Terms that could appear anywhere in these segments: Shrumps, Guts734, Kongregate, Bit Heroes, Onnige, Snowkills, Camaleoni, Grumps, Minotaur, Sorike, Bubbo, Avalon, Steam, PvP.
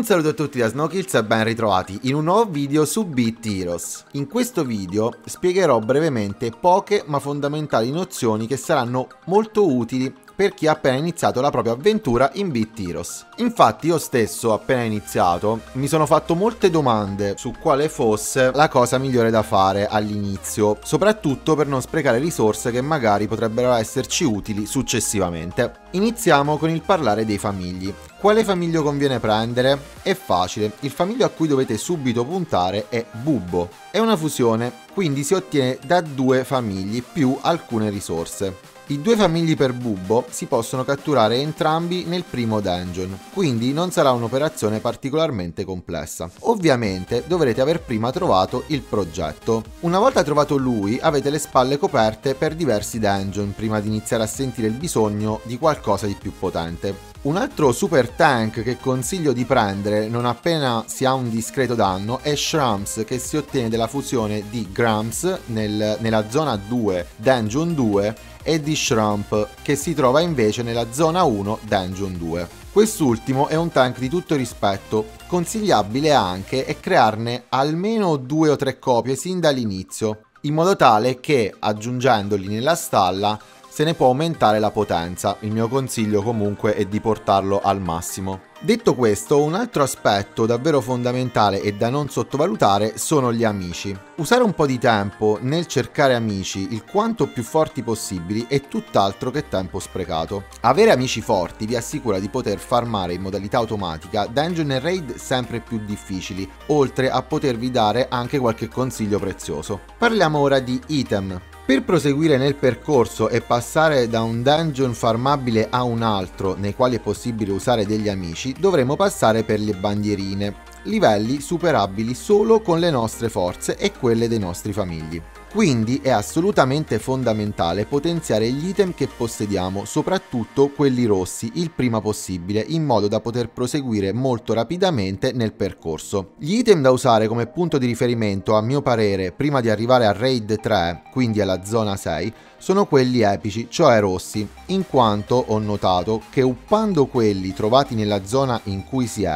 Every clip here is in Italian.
Un saluto a tutti da Snowkills e ben ritrovati in un nuovo video su Bit Heroes. In questo video spiegherò brevemente poche ma fondamentali nozioni che saranno molto utili per chi ha appena iniziato la propria avventura in Bit Heroes. Infatti io stesso, appena iniziato, mi sono fatto molte domande su quale fosse la cosa migliore da fare all'inizio, soprattutto per non sprecare risorse che magari potrebbero esserci utili successivamente. Iniziamo con il parlare dei famigli. Quale famiglio conviene prendere? È facile, il famiglio a cui dovete subito puntare è Bubbo. È una fusione, quindi si ottiene da due famigli più alcune risorse. I due famigli per Bubbo si possono catturare entrambi nel primo dungeon, quindi non sarà un'operazione particolarmente complessa. Ovviamente dovrete aver prima trovato il progetto. Una volta trovato lui avete le spalle coperte per diversi dungeon prima di iniziare a sentire il bisogno di qualcosa di più potente. Un altro super tank che consiglio di prendere non appena si ha un discreto danno è Shrumps, che si ottiene dalla fusione di Grumps nella zona 2 dungeon 2 e di Shrump, che si trova invece nella zona 1 dungeon 2. Quest'ultimo è un tank di tutto rispetto, consigliabile anche è crearne almeno 2 o 3 copie sin dall'inizio, in modo tale che aggiungendoli nella stalla se ne può aumentare la potenza. Il mio consiglio comunque è di portarlo al massimo. Detto questo, un altro aspetto davvero fondamentale e da non sottovalutare sono gli amici. Usare un po' di tempo nel cercare amici il quanto più forti possibili è tutt'altro che tempo sprecato. Avere amici forti vi assicura di poter farmare in modalità automatica dungeon e raid sempre più difficili, oltre a potervi dare anche qualche consiglio prezioso. Parliamo ora di item. Per proseguire nel percorso e passare da un dungeon farmabile a un altro nei quali è possibile usare degli amici, dovremo passare per le bandierine, livelli superabili solo con le nostre forze e quelle dei nostri famigli. Quindi è assolutamente fondamentale potenziare gli item che possediamo, soprattutto quelli rossi, il prima possibile, in modo da poter proseguire molto rapidamente nel percorso. Gli item da usare come punto di riferimento, a mio parere, prima di arrivare a Raid 3, quindi alla zona 6, sono quelli epici, cioè rossi, in quanto ho notato che uppando quelli trovati nella zona in cui si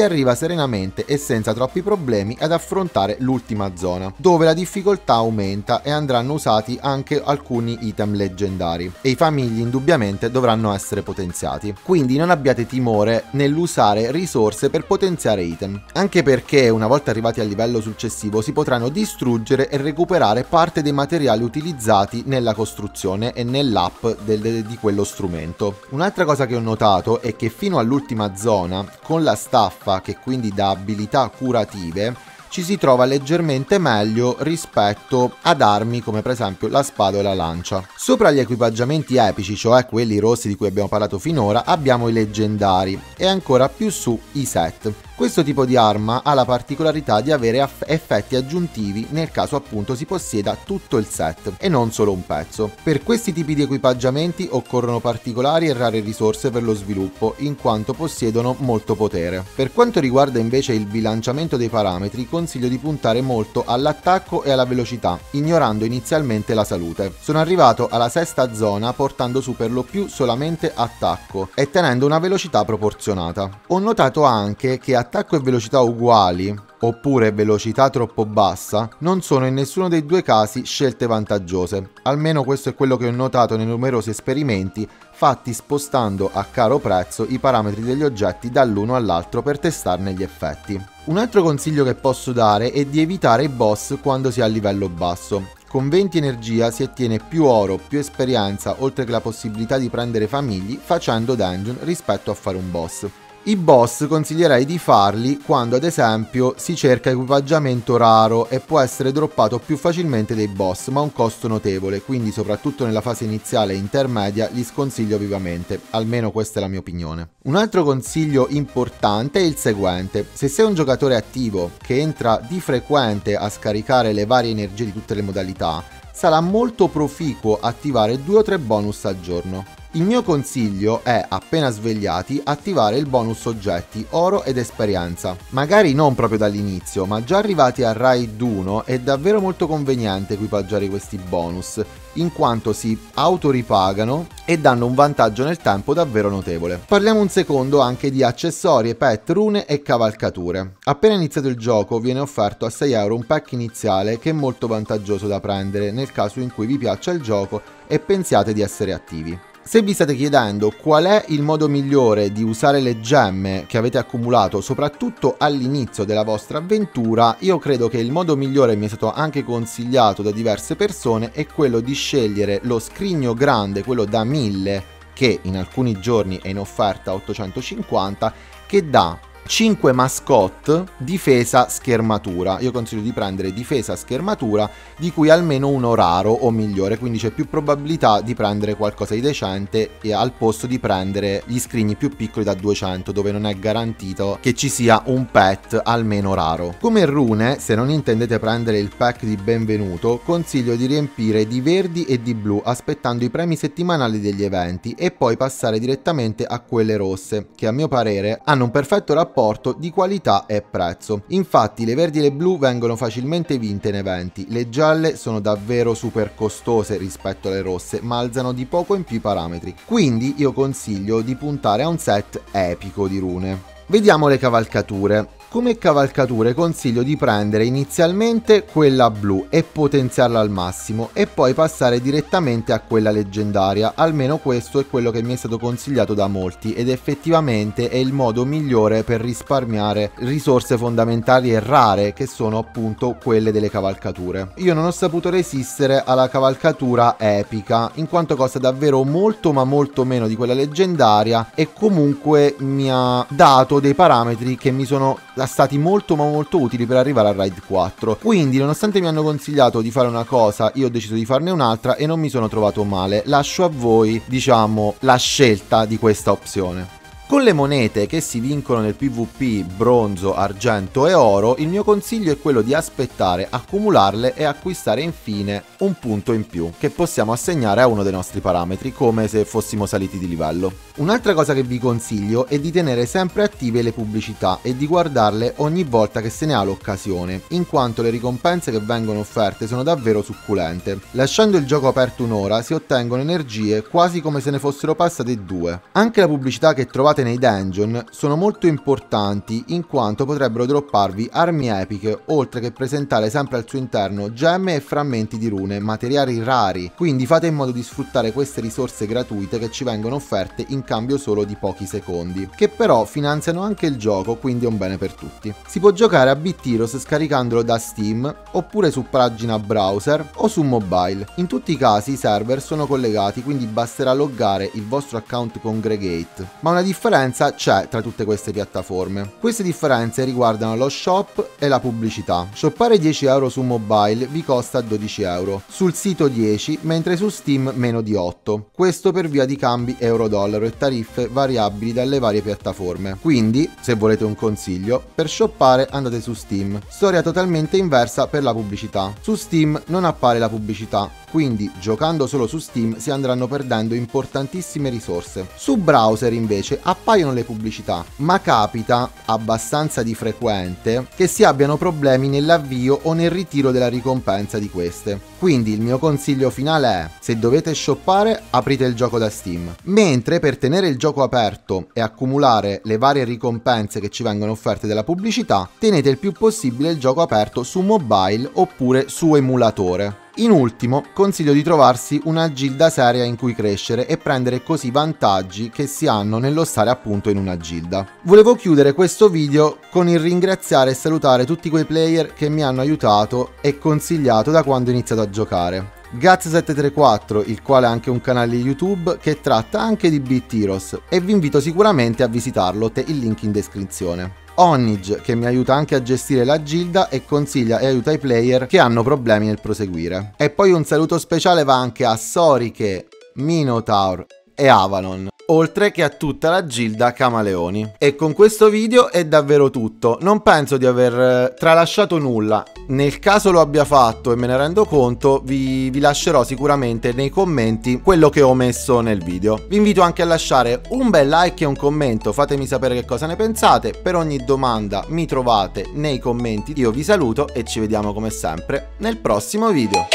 arriva serenamente e senza troppi problemi ad affrontare l'ultima zona, dove la difficoltà aumenta e andranno usati anche alcuni item leggendari e i famigli indubbiamente dovranno essere potenziati. Quindi non abbiate timore nell'usare risorse per potenziare item, anche perché una volta arrivati al livello successivo si potranno distruggere e recuperare parte dei materiali utilizzati nella costruzione e nell'app di quello strumento. Un'altra cosa che ho notato è che fino all'ultima zona, con la staff che quindi dà abilità curative, ci si trova leggermente meglio rispetto ad armi come per esempio la spada o la lancia. Sopra gli equipaggiamenti epici, cioè quelli rossi di cui abbiamo parlato finora, abbiamo i leggendari e ancora più su i set. Questo tipo di arma ha la particolarità di avere effetti aggiuntivi nel caso appunto si possieda tutto il set e non solo un pezzo. Per questi tipi di equipaggiamenti occorrono particolari e rare risorse per lo sviluppo, in quanto possiedono molto potere. Per quanto riguarda invece il bilanciamento dei parametri, consiglio di puntare molto all'attacco e alla velocità, ignorando inizialmente la salute. Sono arrivato alla 6ª zona portando su per lo più solamente attacco e tenendo una velocità proporzionata. Ho notato anche che attacco e velocità uguali, oppure velocità troppo bassa, non sono in nessuno dei due casi scelte vantaggiose. Almeno questo è quello che ho notato nei numerosi esperimenti fatti spostando a caro prezzo i parametri degli oggetti dall'uno all'altro per testarne gli effetti. Un altro consiglio che posso dare è di evitare i boss quando si è a livello basso. Con 20 energia si ottiene più oro, più esperienza, oltre che la possibilità di prendere famigli facendo dungeon rispetto a fare un boss. I boss consiglierei di farli quando ad esempio si cerca equipaggiamento raro e può essere droppato più facilmente dei boss, ma a un costo notevole, quindi soprattutto nella fase iniziale e intermedia li sconsiglio vivamente, almeno questa è la mia opinione. Un altro consiglio importante è il seguente: se sei un giocatore attivo che entra di frequente a scaricare le varie energie di tutte le modalità, sarà molto proficuo attivare 2 o 3 bonus al giorno. Il mio consiglio è, appena svegliati, attivare il bonus oggetti, oro ed esperienza. Magari non proprio dall'inizio, ma già arrivati a raid 1 è davvero molto conveniente equipaggiare questi bonus, in quanto si autoripagano e danno un vantaggio nel tempo davvero notevole. Parliamo un secondo anche di accessori, pet, rune e cavalcature. Appena iniziato il gioco viene offerto a 6 euro un pack iniziale che è molto vantaggioso da prendere nel caso in cui vi piaccia il gioco e pensiate di essere attivi. Se vi state chiedendo qual è il modo migliore di usare le gemme che avete accumulato, soprattutto all'inizio della vostra avventura, io credo che il modo migliore, mi è stato anche consigliato da diverse persone, è quello di scegliere lo scrigno grande, quello da 1000, che in alcuni giorni è in offerta a 850, che dà 5 mascotte, difesa, schermatura. Io consiglio di prendere difesa, schermatura, di cui almeno uno raro o migliore, quindi c'è più probabilità di prendere qualcosa di decente e al posto di prendere gli scrigni più piccoli da 200, dove non è garantito che ci sia un pet almeno raro. Come rune, se non intendete prendere il pack di benvenuto, consiglio di riempire di verdi e di blu aspettando i premi settimanali degli eventi e poi passare direttamente a quelle rosse, che a mio parere hanno un perfetto rapporto di qualità e prezzo. Infatti le verdi e le blu vengono facilmente vinte in eventi, le gialle sono davvero super costose rispetto alle rosse ma alzano di poco in più i parametri, quindi io consiglio di puntare a un set epico di rune. Vediamo le cavalcature. Come cavalcature consiglio di prendere inizialmente quella blu e potenziarla al massimo e poi passare direttamente a quella leggendaria, almeno questo è quello che mi è stato consigliato da molti ed effettivamente è il modo migliore per risparmiare risorse fondamentali e rare, che sono appunto quelle delle cavalcature. Io non ho saputo resistere alla cavalcatura epica, in quanto costa davvero molto ma molto meno di quella leggendaria e comunque mi ha dato dei parametri che mi sono stati molto ma molto utili per arrivare al raid 4. Quindi, nonostante mi hanno consigliato di fare una cosa, io ho deciso di farne un'altra e non mi sono trovato male. Lascio a voi, diciamo, la scelta di questa opzione. Con le monete che si vincono nel PvP, bronzo, argento e oro, il mio consiglio è quello di aspettare, accumularle e acquistare infine un punto in più che possiamo assegnare a uno dei nostri parametri, come se fossimo saliti di livello. Un'altra cosa che vi consiglio è di tenere sempre attive le pubblicità e di guardarle ogni volta che se ne ha l'occasione, in quanto le ricompense che vengono offerte sono davvero succulente. Lasciando il gioco aperto un'ora si ottengono energie quasi come se ne fossero passate 2. Anche la pubblicità che trovate nei dungeon sono molto importanti, in quanto potrebbero dropparvi armi epiche, oltre che presentare sempre al suo interno gemme e frammenti di rune, materiali rari, quindi fate in modo di sfruttare queste risorse gratuite che ci vengono offerte in cambio solo di pochi secondi, che però finanziano anche il gioco, quindi è un bene per tutti. Si può giocare a Bit Heroes scaricandolo da Steam oppure su pagina browser o su mobile. In tutti i casi i server sono collegati, quindi basterà loggare il vostro account Kongregate, ma una differenza c'è tra tutte queste piattaforme. Queste differenze riguardano lo shop e la pubblicità. Shoppare 10 euro su mobile vi costa 12 euro, sul sito 10, mentre su Steam meno di 8. Questo per via di cambi euro-dollaro e tariffe variabili dalle varie piattaforme. Quindi, se volete un consiglio, per shoppare andate su Steam. Storia totalmente inversa per la pubblicità. Su Steam non appare la pubblicità, quindi giocando solo su Steam si andranno perdendo importantissime risorse. Su browser invece appaiono le pubblicità, ma capita abbastanza di frequente che si abbiano problemi nell'avvio o nel ritiro della ricompensa di queste. Quindi il mio consiglio finale è: se dovete shoppare, aprite il gioco da Steam, mentre per tenere il gioco aperto e accumulare le varie ricompense che ci vengono offerte dalla pubblicità, tenete il più possibile il gioco aperto su mobile oppure su emulatore. In ultimo, consiglio di trovarsi una gilda seria in cui crescere e prendere così vantaggi che si hanno nello stare appunto in una gilda. Volevo chiudere questo video con il ringraziare e salutare tutti quei player che mi hanno aiutato e consigliato da quando ho iniziato a giocare. Guts734, il quale ha anche un canale YouTube che tratta anche di Bit Heroes e vi invito sicuramente a visitarlo, il link in descrizione. Onnige, che mi aiuta anche a gestire la gilda e consiglia e aiuta i player che hanno problemi nel proseguire. E poi un saluto speciale va anche a Sorike, Minotaur e Avalon. oltre che a tutta la gilda Camaleoni. E con questo video è davvero tutto, non penso di aver tralasciato nulla, nel caso lo abbia fatto e me ne rendo conto vi lascerò sicuramente nei commenti quello che ho messo nel video. Vi invito anche a lasciare un bel like e un commento, fatemi sapere che cosa ne pensate, per ogni domanda mi trovate nei commenti, io vi saluto e ci vediamo come sempre nel prossimo video.